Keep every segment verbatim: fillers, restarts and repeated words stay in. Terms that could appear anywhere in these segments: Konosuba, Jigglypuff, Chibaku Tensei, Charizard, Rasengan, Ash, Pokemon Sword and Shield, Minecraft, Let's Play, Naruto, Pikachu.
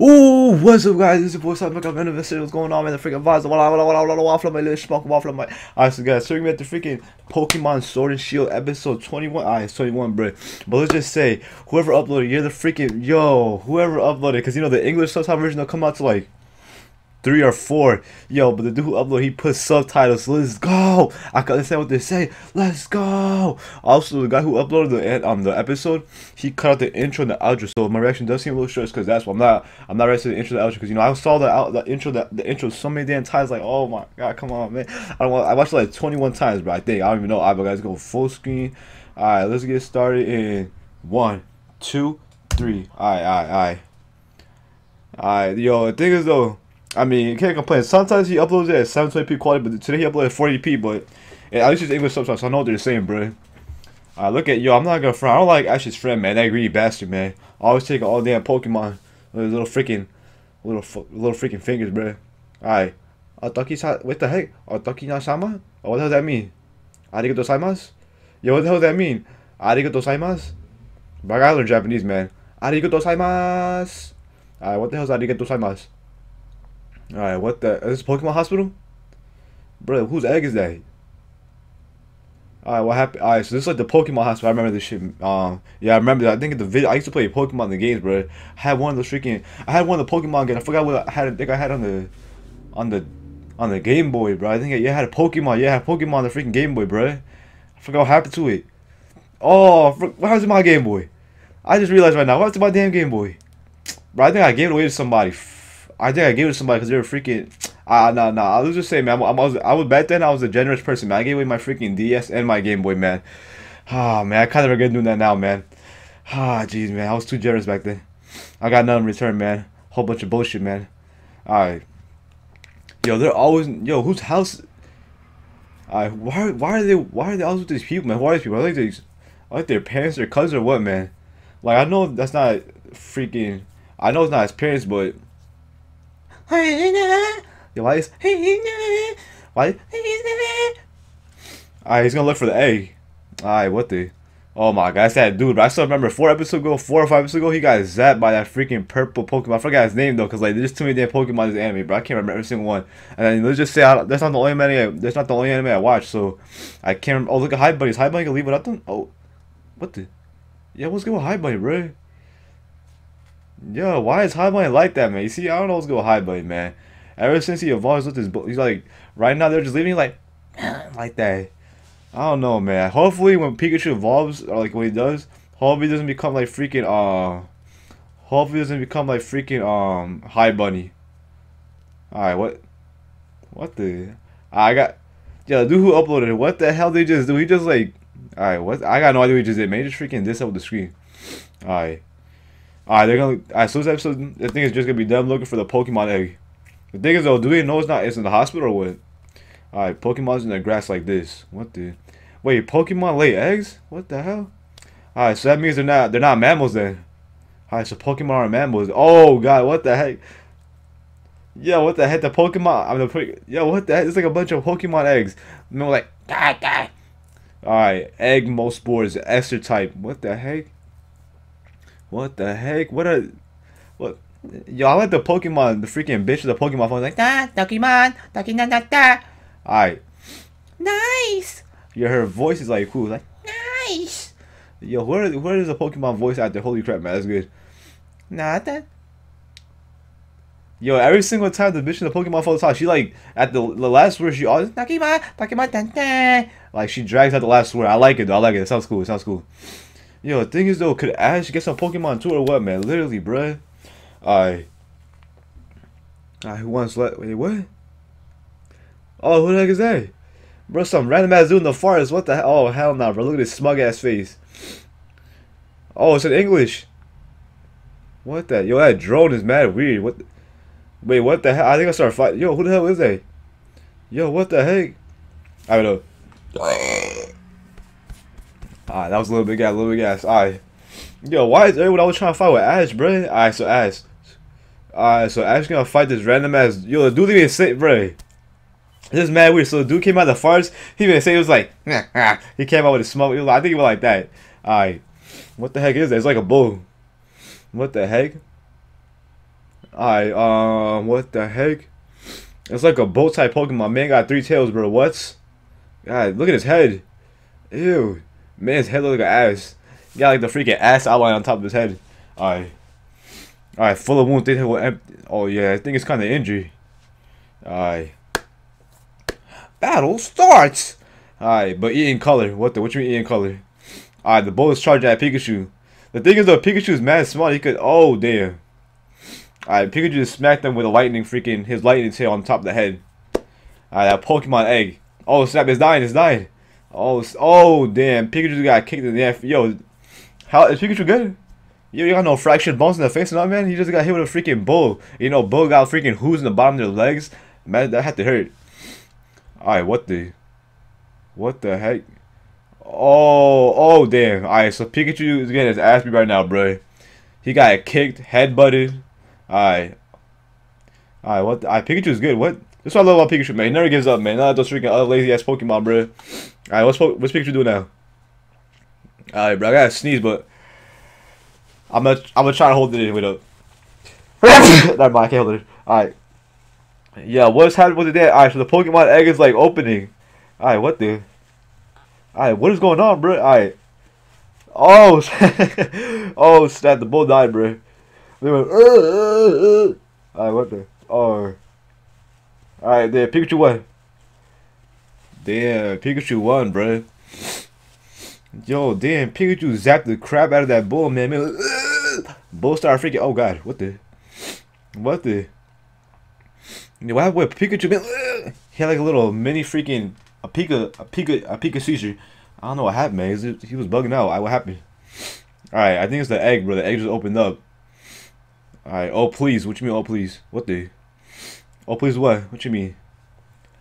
Ooh, what's up guys, this is your boy Side Makeup and see what's going on, man, the freaking visor, wala wala wala wala waffle my little schmuck waffle my. Alright, so guys, so we're gonna be at the freaking Pokemon Sword and Shield episode twenty-one, alright, it's twenty-one, bro, but let's just say, whoever uploaded, you're the freaking, yo, whoever uploaded, because you know, the English subtitle version will come out to like, three or four, yo, but the dude who uploaded, he put subtitles, let's go, I can understand what they say, let's go. Also, the guy who uploaded the um the episode, he cut out the intro and the outro, so my reaction does seem a little short, because that's why I'm not, I'm not ready to the intro and the outro, because you know, I saw the out, the intro, the, the intro so many damn times, like, oh my god, come on, man, I don't want, I watched it like twenty-one times, bro, I think, I don't even know, alright, but guys, go full screen, alright, let's get started in one, two, three, alright, alright, alright, alright, yo, the thing is though, I mean, you can't complain. Sometimes he uploads it at seven twenty p quality, but today he uploaded forty p, but at least it's English subtitles, so I know what they're saying, bro. Alright, look at, yo, I'm not gonna front. I don't like Ash's friend, man. That greedy bastard, man. Always taking all damn Pokemon with his little freaking, little, little freaking fingers, bro. Alright. Otaki-sama, what the heck? Otaki-sama? Oh, what the hell does that mean? Arigatou gozaimasu? Yo, what the hell does that mean? Arigatou gozaimasu? But I gotta learn Japanese, man. Arigatou gozaimasu! Alright, what the hell is arigatou gozaimasu? Alright, what the? Is this Pokemon Hospital? Bro, whose egg is that? Alright, what happened? Alright, so this is like the Pokemon Hospital. I remember this shit. Um, yeah, I remember that. I think in the video, I used to play Pokemon in the games, bro. I had one of those freaking. I had one of the Pokemon games. I forgot what I had. I think I had on the, on the, on the Game Boy, bro. I think I, yeah, I had a Pokemon. Yeah, I had Pokemon on the freaking Game Boy, bro. I forgot what happened to it. Oh, what happened to my Game Boy? I just realized right now. What happened to my damn Game Boy? Bro, I think I gave it away to somebody. I think I gave it to somebody because they were freaking. Ah, uh, nah, nah. I was just saying, man. I, I was, I was back then. I was a generous person, man. I gave away my freaking D S and my Game Boy, man. Ah, oh, man. I kind of regret doing that now, man. Ah, oh, jeez, man. I was too generous back then. I got nothing in return, man. Whole bunch of bullshit, man. All right. Yo, they're always. Yo, whose house? All right. Why? Why are they? Why are they always with these people, man? Why are these people? I like these. I like their parents, their cousins, or what, man? Like, I know that's not freaking. I know it's not his parents, but. Why is why? Alright, he's gonna look for the egg. Alright, what the? Oh my god, that's that dude. But I still remember four episodes ago, four or five episodes ago, he got zapped by that freaking purple Pokemon. I forgot his name though, cause like there's too many damn Pokemon in this anime, bro. I can't remember every single one. And then let's just say I, that's not the only anime. I, that's not the only anime I watch, so I can't. Remember. Oh look at High Bunny. Is High Bunny gonna leave without them? Oh, what the? Yeah, what's good with High Bunny, bro? Yo, why is High Bunny like that, man? You see, I don't know what's going on with High Bunny, man. Ever since he evolves with his, he's like, right now they're just leaving like, like that. I don't know, man. Hopefully when Pikachu evolves, or like when he does, hopefully he doesn't become like freaking, uh, hopefully he doesn't become like freaking, um, High Bunny. Alright, what, what the, I got, yeah, the dude who uploaded it, what the hell did he just do? He just like, alright, what, I got no idea what he just did, man. He just freaking this up with the screen. Alright. Alright, they're gonna. Alright, so this episode, the thing is just gonna be them looking for the Pokemon egg. The thing is though, do we know it's not? It's in the hospital or what? Alright, Pokemon's in the grass like this. What the? Wait, Pokemon lay eggs? What the hell? Alright, so that means they're not. They're not mammals then. Alright, so Pokemon are mammals. Oh god, what the heck? Yeah, what the heck? The Pokemon. I'm the. Yeah, what the heck? It's like a bunch of Pokemon eggs. And they're like, die, die. Alright, egg most spores, ester type. What the heck? What the heck? What a, what? Yo, I like the Pokemon, the freaking bitch of the Pokemon phone. Like, da, Pokemon, Pokemon, da, da. Alright. Nice. Yeah, her voice is like cool. Like, nice. Yo, where where is the Pokemon voice out there? Holy crap, man, that's good. Nah, that. Yo, every single time the bitch in the Pokemon phone talks, she like at the the last word she always Pokemon, Pokemon, da, da. Like she drags out the last word. I like it though. I like it. It sounds cool. It sounds cool. Yo, the thing is though, could Ash get some Pokemon too or what, man? Literally, bruh. Alright. Alright, who wants left? Wait, what? Oh, who the heck is that? Bro, some random ass dude in the forest. What the hell? Oh, hell nah, bro. Look at this smug ass face. Oh, it's in English. What the? Yo, that drone is mad weird. What? The... Wait, what the hell? I think I started fighting. Yo, who the hell is that? Yo, what the heck? I don't know. Alright, that was a little bit gas, a little bit gas. Alright. Yo, why is everyone always trying to fight with Ash, bruh? Alright, so Ash. Alright, so Ash gonna fight this random ass. Yo, the dude even say, bruh. This is mad weird. So the dude came out of the forest. He even say, he was like, nah, nah. He came out with a smoke. He was like, I think he was like that. Alright. What the heck is that? It's like a bull. What the heck? Alright, um, what the heck? It's like a boat type Pokemon. Man got three tails, bro. What? God, look at his head. Ew. Man's head looks like an ass. He got like the freaking ass outline on top of his head. Alright. Alright, full of wounds. Oh, yeah, I think it's kind of injury. Alright. Battle starts! Alright, but eating color. What the? What you mean eating color? Alright, the bolt is charging at Pikachu. The thing is, though, Pikachu's mad small. He could. Oh, damn. Alright, Pikachu just smacked them with a lightning freaking. His lightning tail on top of the head. Alright, that Pokemon egg. Oh, snap. It's dying. It's dying. Oh, it's, oh damn. Pikachu got kicked in the F. Yo, how is Pikachu good? Yo, you got no fractured bones in the face and all, man. You just got hit with a freaking bull. You know, bull got freaking hooves in the bottom of their legs. Man, that had to hurt. Alright, what the. What the heck? Oh, oh, damn. Alright, so Pikachu is getting his ass beat right now, bro. He got kicked, headbutted. Alright. Alright, what? Alright, Pikachu's good. What? That's what I love about Pikachu, man. He never gives up, man. Not those freaking other lazy ass Pokemon, bro. Alright, what's, what's Pikachu doing now? Alright, bro. I gotta sneeze, but. I'm gonna, I'm gonna try to hold it in. Wait up. Never mind, I can't hold it in. Alright. Yeah, what's happening with the day? Alright, so the Pokemon egg is like opening. Alright, what the? Alright, what is going on, bro? Alright. Oh, oh, snap. The bull died, bro. They went, uh, uh, uh. Alright, what the? Oh. Alright, there. Pikachu won. Damn, Pikachu won, bro. Yo, damn, Pikachu zapped the crap out of that bull, man. man uh, bull started freaking. Oh, God. What the? What the? What happened with Pikachu? Man, uh, he had like a little mini freaking. A Pika, a Pika, a Pika seizure. I don't know what happened, man. He was bugging out. What happened? Alright, I think it's the egg, bro. The egg just opened up. Alright, oh please. What you mean, oh please? What the? Oh please what? What you mean?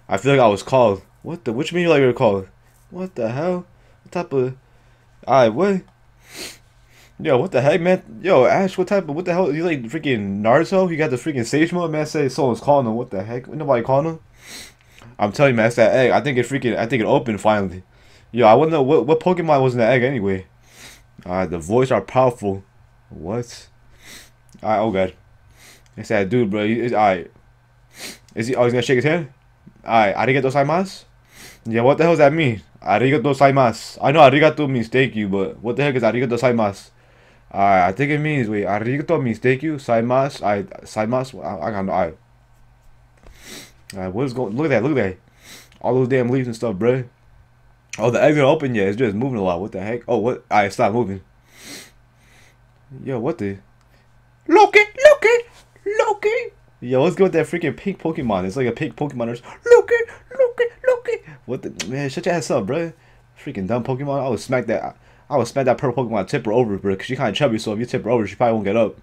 I feel like I was called. What the? What you mean you like you were called? What the hell? What type of... Alright, what? Yo, what the heck, man? Yo, Ash, what type of... What the hell? You like freaking Naruto? He got the freaking sage mode? Man, say someone's calling him. What the heck? Ain't nobody calling him? I'm telling you, man, that's that egg. I think it freaking, I think it opened finally. Yo, I wouldn't know what, what Pokemon was in that egg anyway. Alright, the voice are powerful. What? Alright, oh god. It's that dude, bro. Alright. Is he, oh, he's gonna shake his hand? Alright, arigato saimasu? Yeah, what the hell does that mean? Arigato saimasu. I know arigato means thank you, but what the heck is arigato saimasu? Alright, I think it means, wait, arigato means thank you, saimasu, I, saimasu, I, I got no, alright. Alright, what is going? Look at that! Look at that! All those damn leaves and stuff, bro. Oh, the eggs are open yet? It's just moving a lot. What the heck? Oh, what? Alright, stop moving. Yo, what the? Loki, Loki, Loki. Yo, let's go with that freaking pink Pokemon. It's like a pink Pokemon. Loki, Loki, Loki. What the man? Shut your ass up, bro. Freaking dumb Pokemon. I would smack that. I would smack that purple Pokemon. Tip her over, bro. Cause she kind of chubby, so if you tip her over, she probably won't get up.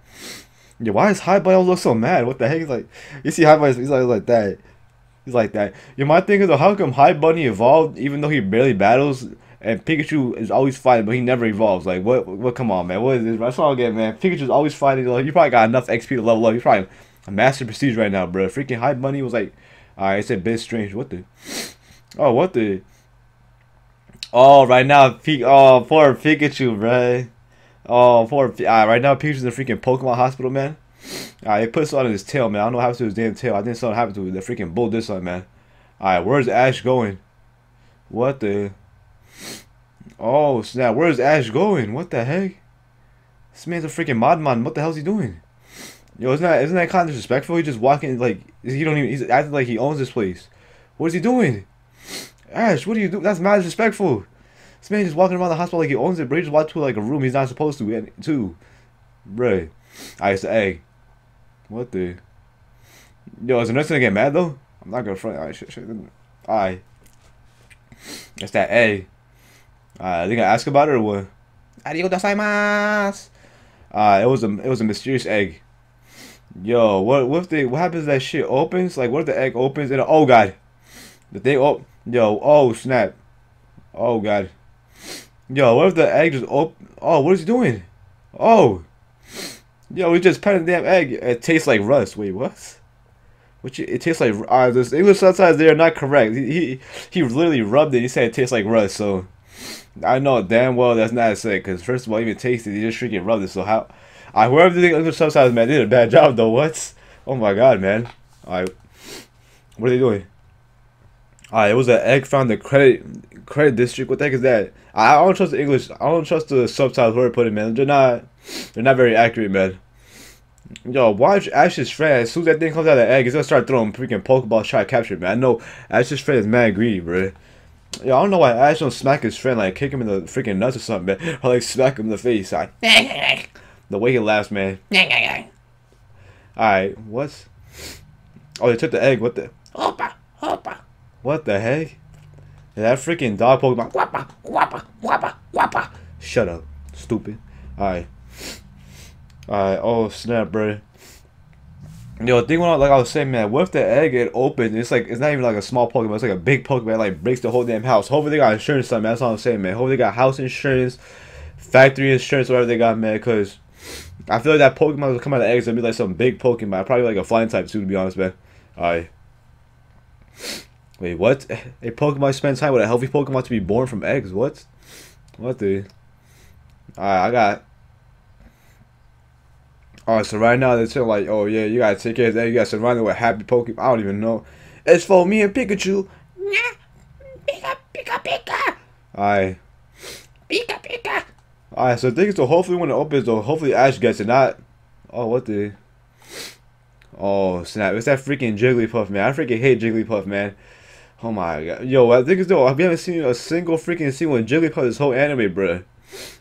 Yo, why is Highball look so mad? What the heck? He's like, you see Highball? He's like, he's like that. He's like that. Yo, my thing is, how come High Bunny evolved even though he barely battles, and Pikachu is always fighting, but he never evolves? Like, what? What? Come on, man. What is this? That's all I get, man. Pikachu's always fighting. Like, you probably got enough X P to level up. You probably a master prestige right now, bro. Freaking High Bunny was like, all right, it's a bit strange. What the? Oh, what the? Oh, right now, P oh, poor Pikachu, bro. Oh, poor. Right, right now, Pikachu's in the freaking Pokemon hospital, man. Alright, it puts something on his tail, man. I don't know what happened to his damn tail. I think something happened to the freaking bull this one, man. Alright, where's Ash going? What the? Oh, snap. Where's Ash going? What the heck? This man's a freaking modmon. What the hell's he doing? Yo, isn't that, isn't that kind of disrespectful? He's just walking, like, he don't even, he's acting like he owns this place. What is he doing? Ash, what are you doing? That's mad disrespectful. This man just walking around the hospital like he owns it, bro. He just walked to like a room he's not supposed to, and too. Bro. Alright, it's the egg. What the? Yo, is the nurse gonna get mad though? I'm not gonna front. Alright, shit, shit. Alright. It's that egg. Alright, are they gonna ask about it or what? Arigatou gozaimasu. Alright, it was a it was a mysterious egg. Yo, what what if they what happens if that shit opens? Like what if the egg opens and oh god. The thing oh yo, oh snap. Oh god. Yo, what if the egg just open? Oh, what is he doing? Oh, yo, we just petted the damn egg. It tastes like rust. Wait, what? What? You, it tastes like. Uh, this English sometimes they are not correct. He, he he literally rubbed it. He said it tastes like rust. So I know damn well that's not said. Cause first of all, even tasted, he just freaking rubbed it. So how? I whoever did the English subtitles, man, they did a bad job though. What? Oh my god, man. Alright. What are they doing? Alright, it was an egg found the credit credit district. What the heck is that? I, I don't trust the English. I don't trust the subtitles where I put it, man. They're not they're not very accurate, man. Yo, watch Ash's friend. As soon as that thing comes out of the egg, it's gonna start throwing freaking Pokeballs trying to capture it, man. I know Ash's friend is mad greedy, bro. Yo, I don't know why Ash don't smack his friend, like kick him in the freaking nuts or something, man. Or like smack him in the face. Like, the way he laughs, man. Alright, what's... Oh, they took the egg. What the... Opa, opa. What the heck? That freaking dog Pokemon. Wappa, wappa, wappa, wappa. Shut up, stupid. Alright. Alright, oh snap, bro. Yo, think when I, like I was saying, man, what if the egg it opened? It's like, it's not even like a small Pokemon, it's like a big Pokemon, like breaks the whole damn house. Hopefully they got insurance, man. That's all I'm saying, man. Hopefully they got house insurance, factory insurance, whatever they got, man, because I feel like that Pokemon will come out of the eggs and be like some big Pokemon, probably like a flying type too, to be honest, man. Alright. Wait, what? A Pokemon spends time with a healthy Pokemon to be born from eggs? What? What the? Alright, I got... Alright, so right now they're saying like, oh yeah, you gotta take care of that, you gotta surround it with happy Pokemon. I don't even know. It's for me and Pikachu. Nah, Pika, Pika, Pika. Alright. Pika, Pika. Alright, so I think so hopefully when it opens though, hopefully Ash gets it, not... Oh, what the... Oh, snap. It's that freaking Jigglypuff, man. I freaking hate Jigglypuff, man. Oh my god. Yo, I think it's though, we haven't seen a single freaking scene with Jigglypuff this whole anime, bro.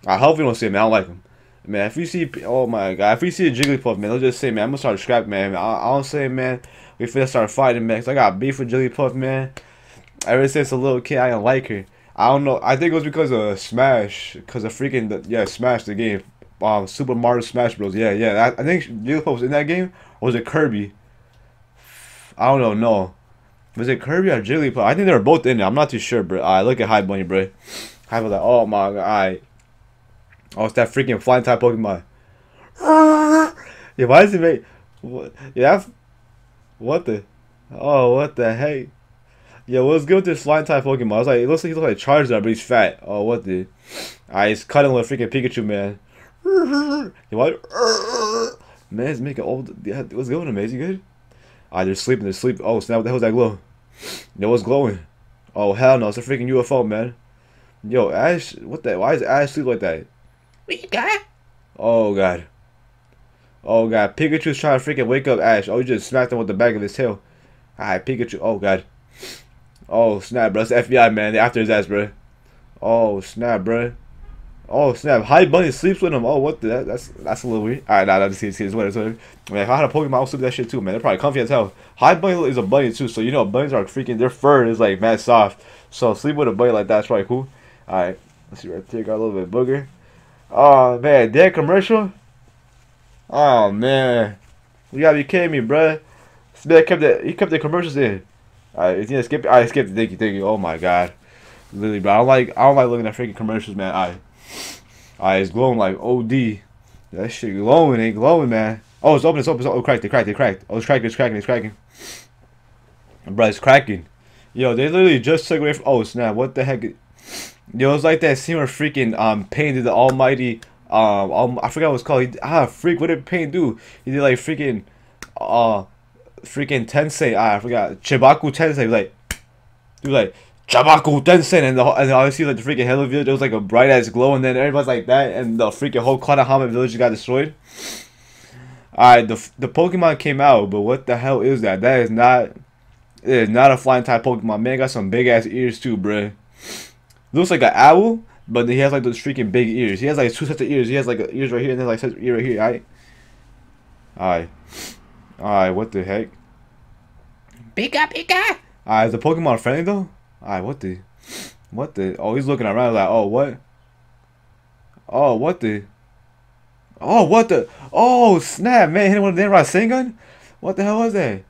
I hope you don't see him, man. I don't like him. Man, if you see, oh my god, if you see a Jigglypuff, man, they'll just say, man, I'm gonna start scrapping, man. I, I don't say, man, we finna start fighting, man, because I got beef with Jigglypuff, man. Ever since a little kid, I didn't like her. I don't know, I think it was because of Smash, because of freaking, the, yeah, Smash the game. Um, Super Mario Smash Bros. Yeah, yeah, I, I think Jigglypuff was in that game, or was it Kirby? I don't know, no. Was it Kirby or Jigglypuff? I think they were both in it, I'm not too sure, bro. Alright, look at High Bunny, bro. High Bunny, like, oh my god, alright. Oh, it's that freaking flying type Pokemon. Yeah, why does it make... What? Yeah, that's... What the... Oh, what the heck? Yeah, what's good with this flying type Pokemon? I was like, it looks like he looks like Charizard, but he's fat. Oh, what the... Alright, he's cutting with freaking Pikachu, man. Yeah, why... Man, it's making old... Yeah, what's going on, man? Is he good? Alright, they're sleeping, they're sleeping. Oh, snap, what the hell was that glow? Yo, what's glowing? Oh, hell no, it's a freaking U F O, man. Yo, Ash... What the... Why is Ash sleep like that? What you got? Oh god. Oh god. Pikachu's trying to freaking wake up Ash. Oh, you just smacked him with the back of his tail. Alright, Pikachu. Oh god. Oh snap, bro. It's the F B I, man. They're after his ass, bro. Oh snap, bro. Oh snap. High Bunny sleeps with him. Oh, what the? That, that's that's a little weird. Alright, nah, nah, just kidding, just kidding. It's whatever, it's whatever. Man, if I had a Pokemon, I would sleep that shit too, man. They're probably comfy as hell. High Bunny is a bunny too, so you know bunnies are freaking, their fur is like mad soft. So sleep with a bunny like that's probably cool. Alright, let's see right there. Got a little bit of booger. Oh man, that commercial? Oh man, you gotta be kidding me, bruh. This man kept the he kept the commercials in. Alright, is he gonna skip it? Alright, skip it. Thank you, thank you. Oh my god, literally, bro. I don't like I don't like looking at freaking commercials, man. Alright, alright, it's glowing like O D. That shit glowing, ain't glowing, man. Oh, it's open, it's open, it's open. Oh, cracked, it cracked, it cracked. Oh, it's cracking, it's cracking, it's cracking. Bruh, it's cracking. Yo, they literally just took away from. Oh snap! What the heck? Yo, it's like that scene where freaking um Pain did the almighty um, um I forgot what it's called. He, ah freak, what did Pain do? He did like freaking uh freaking Tensei. Ah, I forgot Chibaku Tensei. He was like, he was like Chibaku Tensei, and the and obviously like the freaking Hello Village. There was like a bright ass glow, and then everybody's like that, and the freaking whole Konohama Village got destroyed. Alright, the the Pokemon came out, but what the hell is that? That is not, it is not a flying type Pokemon. Man got some big ass ears too, bruh. Looks like an owl, but he has like those freaking big ears. He has like two sets of ears. He has like ears right here and then like sets of ear right here. Alright, alright, alright. What the heck? Pika Pika. Alright, is the Pokemon friendly though? Alright, what the, what the? Oh, he's looking around like, oh what? Oh what the? Oh what the? Oh snap, man! Hit him with a damn Rasengan? What the hell was that?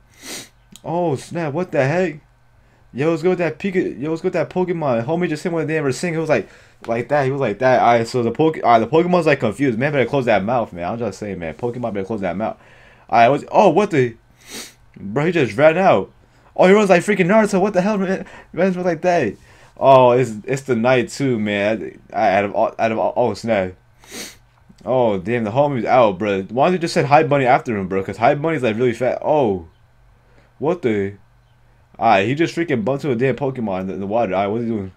Oh snap! What the heck? Yo, let's go with that Pika. Yo, let's go with that Pokemon. Homie just hit one day ever sing. He was like, like that. He was like that. Alright, so the Poke, alright, the Pokemon's like confused. Man, better close that mouth, man. I'm just saying, man. Pokemon better close that mouth. Alright, what's? Oh, what the? Bro, he just ran out. Oh, he runs like freaking Naruto. What the hell, man? Runs like that. Oh, it's it's the night too, man. Out of all, out of all, oh snap. Oh, damn, the homie's out, bro. Why don't you just send High Bunny after him, bro? Because High Bunny's, like, really fat. Oh. What the? Alright, he just freaking bumped to a damn Pokemon in the, in the water. Alright, what's he doing?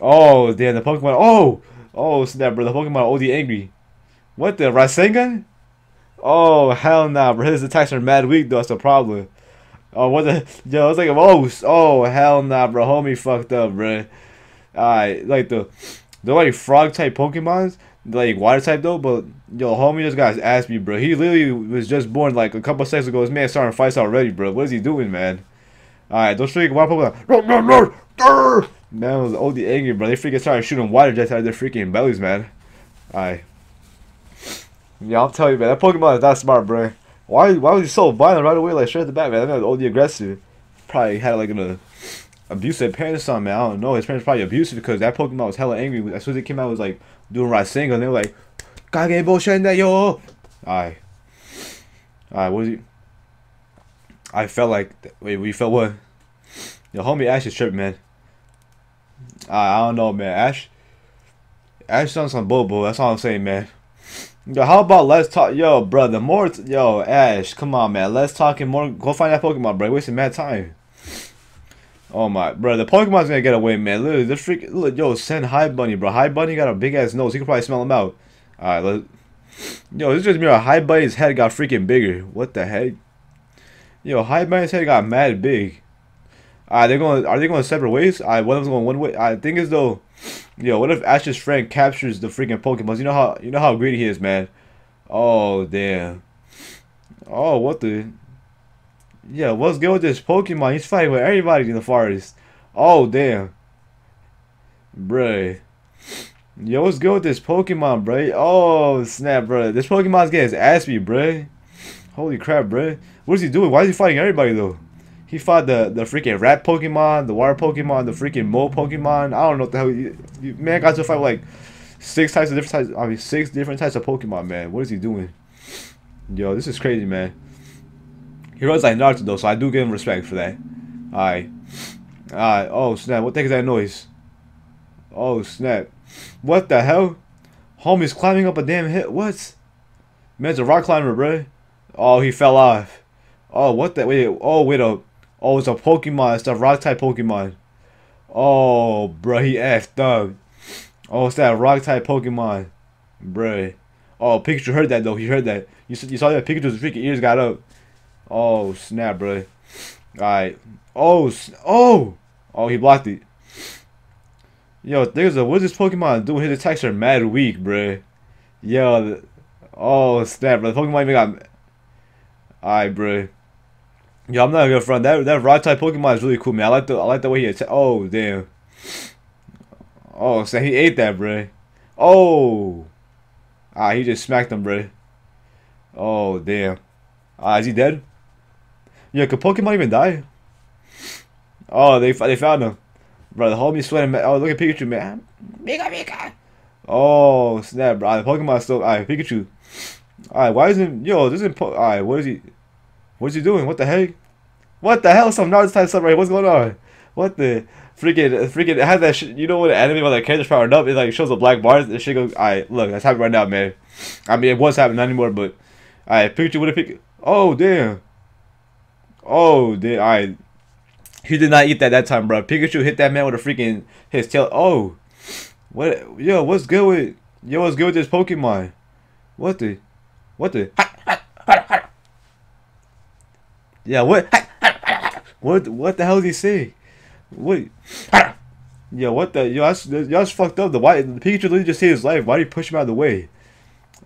Oh, damn, the Pokemon. Oh! Oh, snap, bro. The Pokemon are O D angry. What the? Rasengan? Oh, hell nah, bro. His attacks are mad weak, though. That's the problem. Oh, what the? Yo, it's like a most. Oh, hell nah, bro. Homie fucked up, bro. Alright, like the... They're like frog type Pokemons, like water type though, but yo, homie just got his ass beat, bro. He literally was just born like a couple of seconds ago. This man starting fights already, bro. What is he doing, man? Alright, those freaking water Pokemon. No, no, no! Man, it was O D angry, bro. They freaking started shooting water jets out of their freaking bellies, man. Alright. Yeah, I'll tell you, man. That Pokemon is not smart, bro. Why Why was he so violent right away, like straight at the back, man? That man was O D aggressive. Probably had like an abusive parents on, man. I don't know. His parents probably abusive because that Pokemon was hella angry. As soon as it came out, it was like doing Rasengan. And they were like, Kage Boshen da yo. Alright. Alright, what is he? I felt like. Wait, we felt what? Yo, homie Ash is tripping, man. Alright, I don't know, man. Ash. Ash sounds on Bobo. That's all I'm saying, man. Yo, how about let's talk. Yo, bro, the more. T yo, Ash, come on, man. Let's talk and more. Go find that Pokemon, bro. You're wasting mad time. Oh my, bro, the Pokemon's gonna get away, man. Literally, the freak, look, yo, send High Bunny, bro. High Bunny got a big ass nose. He could probably smell him out. All right, let, yo, this just mirror. High Bunny's head got freaking bigger. What the heck? Yo, High Bunny's head got mad big. All right, they're going. Are they going separate ways? All right, one of them's going one way. I think is though. Yo, what if Ash's friend captures the freaking Pokemon? You know how you know how greedy he is, man. Oh damn. Oh what the. Yeah, what's good with this Pokemon? He's fighting with everybody in the forest. Oh, damn. Bruh. Yo, what's good with this Pokemon, bruh? Oh, snap, bruh. This Pokemon's getting his ass beat, bruh. Holy crap, bruh. What is he doing? Why is he fighting everybody, though? He fought the, the freaking rat Pokemon, the water Pokemon, the freaking mole Pokemon. I don't know what the hell. He, he, man, got to fight with, like, six types of different types. I mean, six different types of Pokemon, man. What is he doing? Yo, this is crazy, man. He runs like Naruto though, so I do give him respect for that. Alright. Alright. Oh snap. What the heck is that noise? Oh snap. What the hell? Homie's climbing up a damn hill. What? Man's a rock climber, bro. Oh, he fell off. Oh, what the? Wait. Oh, wait up. Oh, it's a Pokemon. It's a rock type Pokemon. Oh, bro. He effed up. Oh, it's that rock type Pokemon. Bruh. Oh, Pikachu heard that though. He heard that. You, you saw that Pikachu's freaking ears got up. Oh snap, bro! Alright. Oh, oh, oh! He blocked it. Yo, there's a what is this Pokemon doing? His attacks are mad weak, bro. Yo, the, oh snap, bro! The Pokemon even got. Alright, bro. Yo, I'm not a good friend. That that rock type Pokemon is really cool, man. I like the I like the way he attack. Oh damn. Oh, so he ate that, bro. Oh. Ah, right, he just smacked him, bro. Oh damn. Ah, uh, is he dead? Yeah, could Pokemon even die? Oh, they they found him. Bro, the homie sweating. Oh, look at Pikachu, man. Pika, Pika. Oh, snap, bro. Right, Pokemon still. Alright, Pikachu. Alright, why isn't. Yo, this isn't. Alright, what is he. What is he doing? What the heck? What the hell? Some Naruto type stuff, right? What's going on? What the. Freaking. Freaking. It has that shit. You know what? The anime about that character's powered up. It like shows the black bars. And shit goes. Alright, look. That's happening right now, man. I mean, it was happening, not anymore, but. Alright, Pikachu with a Pikachu. Oh damn! Oh damn! Alright, he did not eat that that time, bro. Pikachu hit that man with a freaking his tail. Oh, what? Yo, what's good with yo? What's good with this Pokemon? What the? What the? Yeah, what? What? What the hell is he saying? What? Yo, what the? Yo, that's, that's fucked up. The why? The Pikachu literally just saved his life. Why did you push him out of the way?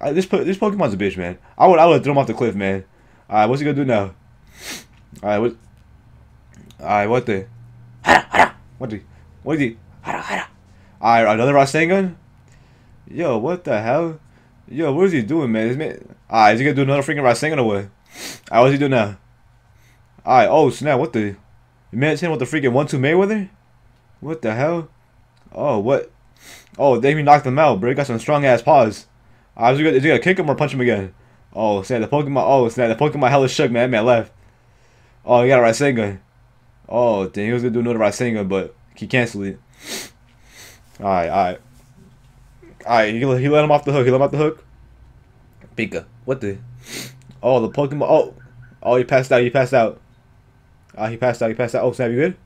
I, this this Pokemon's a bitch, man. I would I would throw him off the cliff, man. Alright, what's he gonna do now? Alright, what? Alright, what the? What the? What is he? Alright, another Rasengan? Yo, what the hell? Yo, what is he doing, man? man... Alright, is he gonna do another freaking Rasengan or what? Alright, what's he doing now? Alright, oh snap, what the? The man's hitting with the freaking one two Mayweather? What the hell? Oh, what? Oh, they even knocked him out, bro. He got some strong ass paws. Alright, is he gonna, is he gonna kick him or punch him again? Oh, snap, the Pokemon, oh, snap, the Pokemon hella shook, man. That man left. Oh, he got a Rasengan. Oh, dang, he was gonna do another Rasengan, but he canceled it. Alright, alright. Alright, he, he let him off the hook. He let him off the hook. bigger. What the? Oh, the Pokemon. Oh, oh, he passed out. He passed out. Ah, uh, he passed out. He passed out. Oh, snap, you good?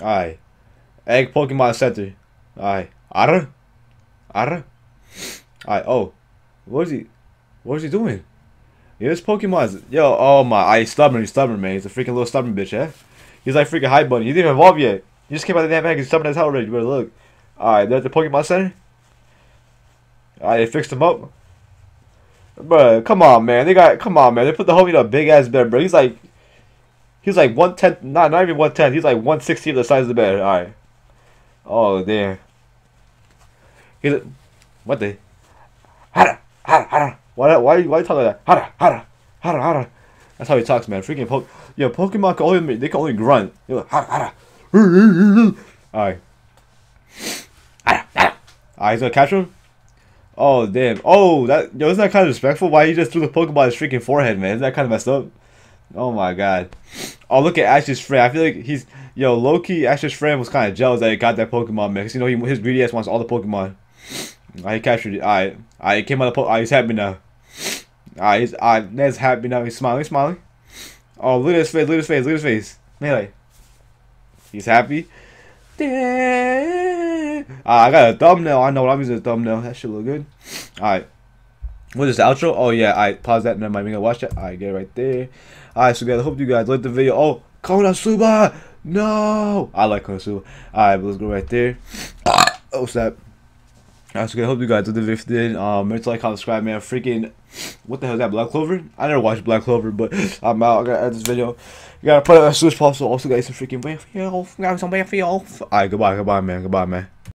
Alright. Egg Pokemon Center. Alright. Arr. Arr. Alright. Oh, what is he? What is he doing? Yeah, this Pokemon is, yo, oh my, I stubborn, he's stubborn, man. He's a freaking little stubborn bitch, eh? He's like freaking hype bunny. He didn't even evolve yet. He just came out of the damn egg. He's stubborn as hell already. You better look. Alright, they're at the Pokemon Center. Alright, they fixed him up. Bruh, come on, man. They got, come on, man. They put the homie in a big ass bed, bro. He's like, he's like one tenth, not not even one tenth. He's like one sixty of the size of the bed. Alright. Oh damn. He's a, what the? Hara, hara, hara. Why, why, why are you talking like that? Hara, hara, hara, hara. That's how he talks, man. Freaking Pokemon. Yo, Pokemon can only, they can only grunt. They're like, hara, hara. Alright. Alright, he's gonna catch him? Oh, damn. Oh, that, yo, isn't that kind of respectful? Why he just threw the Pokemon his freaking forehead, man? Isn't that kind of messed up? Oh my god. Oh, look at Ash's friend. I feel like he's, yo, low-key, Ash's friend was kind of jealous that he got that Pokemon, man. Because, you know, he, his greedy ass wants all the Pokemon. Alright, he captured it. Alright. Alright, he came out of the Pokemon. Alright, he's happy now. Alright, he's, alright, Ned's happy now. He's smiling, he's smiling. Oh, look at his face, look at his face, look at his face. Man, like, he's happy. Uh, I got a thumbnail. I know what I'm using a thumbnail. That should look good. Alright. What is the outro? Oh, yeah. Alright, pause that. Never mind. We're gonna watch that. Alright, get it right there. Alright, so guys, I hope you guys liked the video. Oh, Konosuba! No! I like Konosuba. Alright, but let's go right there. Oh, snap. Alright, so guys, I hope you guys liked the video. Then, um, make sure to like, comment, subscribe, man. Freaking. What the hell is that? Black Clover? I never watched Black Clover, but I'm out. I gotta end this video. You gotta put it as soon as possible. Also, guys, some freaking way for you. Alright, goodbye, goodbye, man. Goodbye, man.